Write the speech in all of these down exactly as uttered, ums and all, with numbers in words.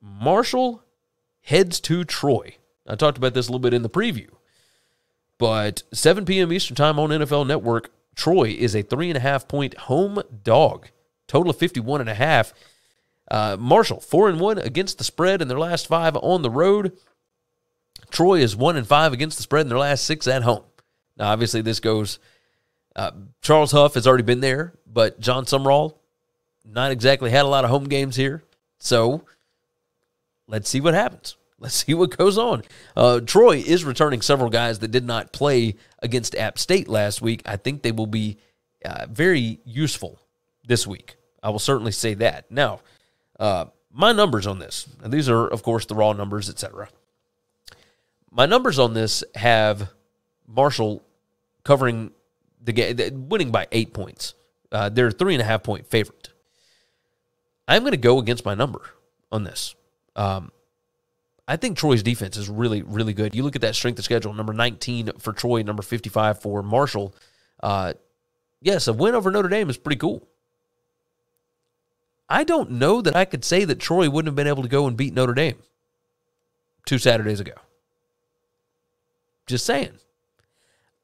Marshall heads to Troy. I talked about this a little bit in the preview. But seven p m Eastern Time on N F L Network, Troy is a three and a half point home dog. Total of fifty-one and a half. Uh, Marshall, four and one against the spread in their last five on the road. Troy is one and five against the spread in their last six at home. Now, obviously, this goes... Uh, Charles Huff has already been there, but John Sumrall not exactly had a lot of home games here. So, let's see what happens. Let's see what goes on. Uh, Troy is returning several guys that did not play against App State last week. I think they will be uh, very useful this week. I will certainly say that. Now, uh, my numbers on this, and these are, of course, the raw numbers, et cetera. My numbers on this have Marshall covering the game, winning by eight points. Uh, they're a three and a half point favorite. I'm going to go against my number on this. Um, I think Troy's defense is really, really good. You look at that strength of schedule, number nineteen for Troy, number fifty-five for Marshall. Uh, yes, a win over Notre Dame is pretty cool. I don't know that I could say that Troy wouldn't have been able to go and beat Notre Dame two Saturdays ago. Just saying.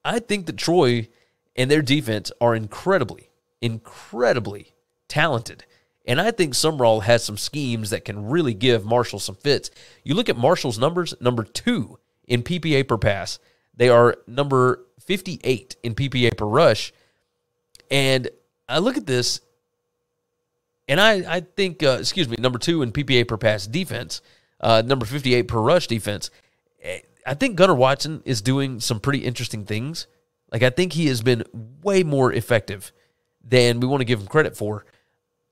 I think that Troy and their defense are incredibly, incredibly talented. And I think Sumrall has some schemes that can really give Marshall some fits. You look at Marshall's numbers, number two in P P A per pass. They are number fifty-eight in P P A per rush. And I look at this, and I, I think, uh, excuse me, number two in P P A per pass defense, uh, number fifty-eight per rush defense. I think Gunnar Watson is doing some pretty interesting things. Like, I think he has been way more effective than we want to give him credit for.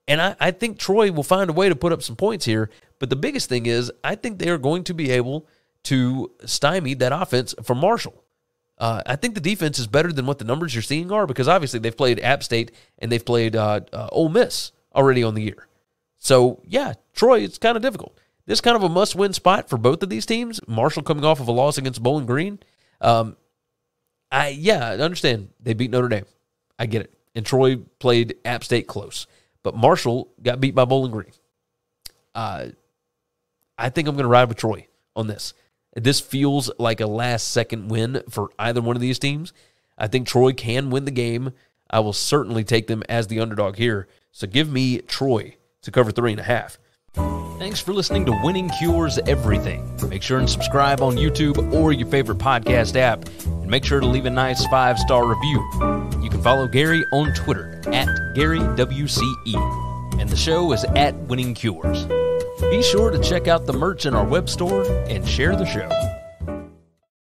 And I, I think Troy will find a way to put up some points here. But the biggest thing is, I think they are going to be able to stymie that offense from Marshall. Uh, I think the defense is better than what the numbers you're seeing are, because obviously they've played App State and they've played uh, uh, Ole Miss already on the year. So, yeah, Troy, it's kind of difficult. This kind of a must-win spot for both of these teams. Marshall coming off of a loss against Bowling Green. Um, I yeah, I understand. They beat Notre Dame. I get it. And Troy played App State close. But Marshall got beat by Bowling Green. Uh, I think I'm going to ride with Troy on this. This feels like a last-second win for either one of these teams. I think Troy can win the game. I will certainly take them as the underdog here. So give me Troy to cover three and a half. Thanks for listening to Winning Cures Everything. Make sure and subscribe on YouTube or your favorite podcast app. And make sure to leave a nice five-star review. You can follow Gary on Twitter, at Gary W C E. And the show is at Winning Cures. Be sure to check out the merch in our web store and share the show.